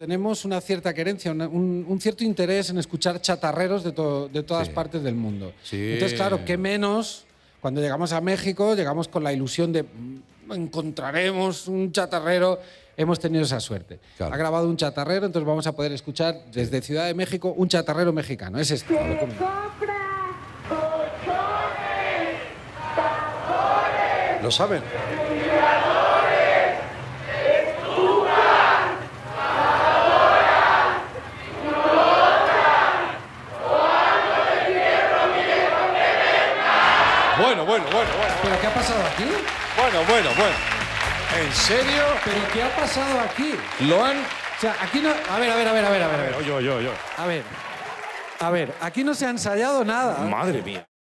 tenemos una cierta querencia, un cierto interés en escuchar chatarreros de todas partes del mundo. Sí. Entonces, claro, qué menos, cuando llegamos a México, llegamos con la ilusión de encontraremos un chatarrero. Hemos tenido esa suerte. Claro. Ha grabado un chatarrero, entonces vamos a poder escuchar desde Ciudad de México un chatarrero mexicano. Es este. ¿Lo saben? Bueno. ¿Pero qué ha pasado aquí? Bueno. ¿En serio? ¿Pero qué ha pasado aquí? Lo han... O sea, aquí no... A ver. Yo. A ver, aquí no se ha ensayado nada. Madre mía.